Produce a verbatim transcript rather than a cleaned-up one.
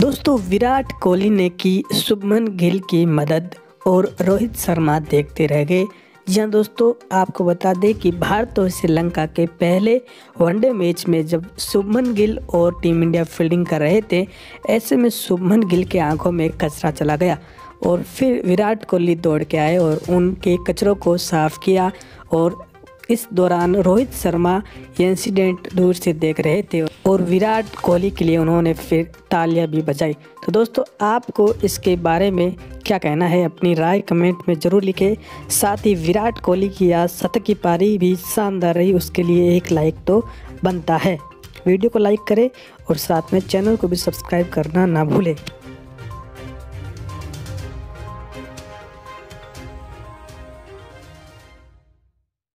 दोस्तों विराट कोहली ने की शुभमन गिल की मदद और रोहित शर्मा देखते रह गए। जी हाँ दोस्तों, आपको बता दें कि भारत और श्रीलंका के पहले वनडे मैच में जब शुभमन गिल और टीम इंडिया फील्डिंग कर रहे थे, ऐसे में शुभमन गिल के आंखों में कचरा चला गया और फिर विराट कोहली दौड़ के आए और उनके कचरों को साफ किया। और इस दौरान रोहित शर्मा इंसिडेंट दूर से देख रहे थे और विराट कोहली के लिए उन्होंने फिर तालियां भी बजाई। तो दोस्तों, आपको इसके बारे में क्या कहना है, अपनी राय कमेंट में ज़रूर लिखें। साथ ही विराट कोहली की आज शतक की पारी भी शानदार रही, उसके लिए एक लाइक तो बनता है। वीडियो को लाइक करें और साथ में चैनल को भी सब्सक्राइब करना ना भूलें।